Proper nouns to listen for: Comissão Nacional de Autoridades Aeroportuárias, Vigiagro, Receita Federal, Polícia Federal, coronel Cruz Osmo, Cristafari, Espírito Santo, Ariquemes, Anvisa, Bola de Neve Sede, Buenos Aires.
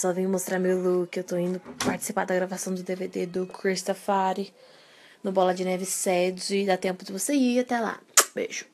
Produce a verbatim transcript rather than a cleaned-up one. Só vim mostrar meu look, eu tô indo participar da gravação do D V D do Cristafari no Bola de Neve Sede. Dá tempo de você ir até lá. Beijo.